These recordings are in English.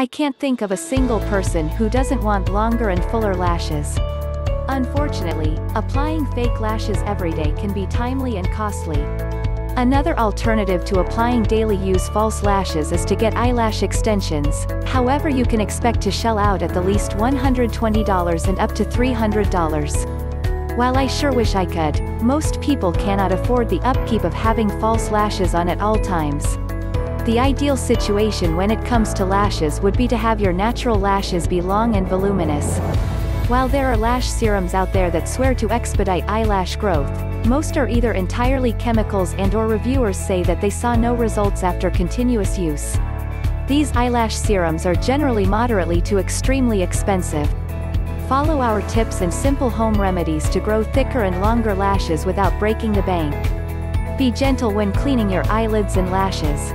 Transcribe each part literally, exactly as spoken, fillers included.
I can't think of a single person who doesn't want longer and fuller lashes. Unfortunately, applying fake lashes every day can be timely and costly. Another alternative to applying daily use false lashes is to get eyelash extensions. However, you can expect to shell out at the least one hundred twenty dollars and up to three hundred dollars. While I sure wish I could, most people cannot afford the upkeep of having false lashes on at all times. The ideal situation when it comes to lashes would be to have your natural lashes be long and voluminous. While there are lash serums out there that swear to expedite eyelash growth, most are either entirely chemicals and/or reviewers say that they saw no results after continuous use. These eyelash serums are generally moderately to extremely expensive. Follow our tips and simple home remedies to grow thicker and longer lashes without breaking the bank. Be gentle when cleaning your eyelids and lashes.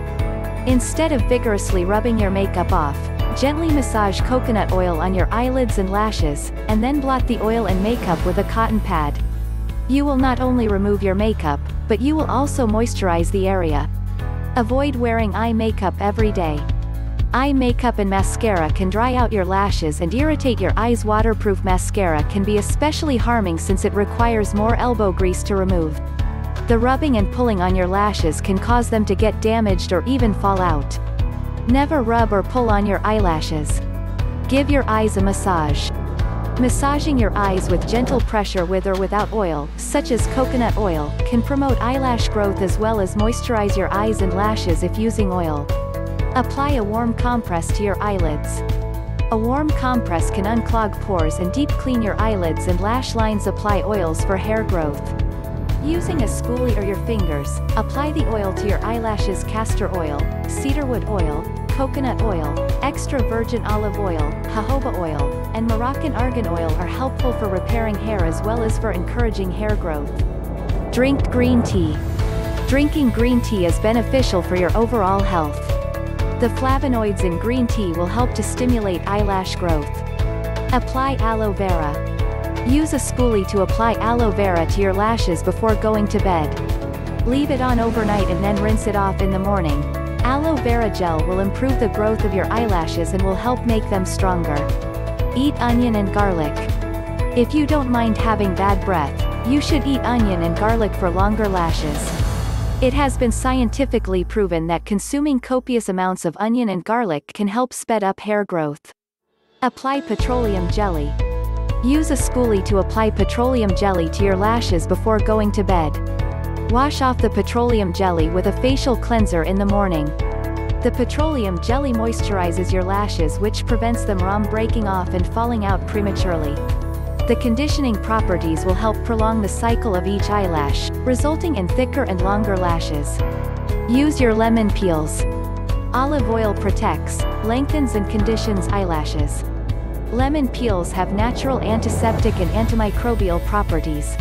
Instead of vigorously rubbing your makeup off, gently massage coconut oil on your eyelids and lashes, and then blot the oil and makeup with a cotton pad. You will not only remove your makeup, but you will also moisturize the area. Avoid wearing eye makeup every day. Eye makeup and mascara can dry out your lashes and irritate your eyes. Waterproof mascara can be especially harming since it requires more elbow grease to remove. The rubbing and pulling on your lashes can cause them to get damaged or even fall out. Never rub or pull on your eyelashes. Give your eyes a massage. Massaging your eyes with gentle pressure with or without oil, such as coconut oil, can promote eyelash growth as well as moisturize your eyes and lashes if using oil. Apply a warm compress to your eyelids. A warm compress can unclog pores and deep clean your eyelids and lash lines. Apply oils for hair growth. Using a spoolie or your fingers, apply the oil to your eyelashes. Castor oil, cedarwood oil, coconut oil, extra virgin olive oil, jojoba oil, and Moroccan argan oil are helpful for repairing hair as well as for encouraging hair growth. Drink green tea. Drinking green tea is beneficial for your overall health. The flavonoids in green tea will help to stimulate eyelash growth. Apply aloe vera. Use a spoolie to apply aloe vera to your lashes before going to bed. Leave it on overnight and then rinse it off in the morning. Aloe vera gel will improve the growth of your eyelashes and will help make them stronger. Eat onion and garlic. If you don't mind having bad breath, you should eat onion and garlic for longer lashes. It has been scientifically proven that consuming copious amounts of onion and garlic can help speed up hair growth. Apply petroleum jelly. Use a spoolie to apply petroleum jelly to your lashes before going to bed. Wash off the petroleum jelly with a facial cleanser in the morning. The petroleum jelly moisturizes your lashes, which prevents them from breaking off and falling out prematurely. The conditioning properties will help prolong the cycle of each eyelash, resulting in thicker and longer lashes. Use your lemon peels. Olive oil protects, lengthens and conditions eyelashes. Lemon peels have natural antiseptic and antimicrobial properties.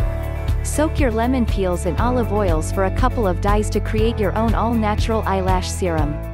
Soak your lemon peels in olive oils for a couple of days to create your own all-natural eyelash serum.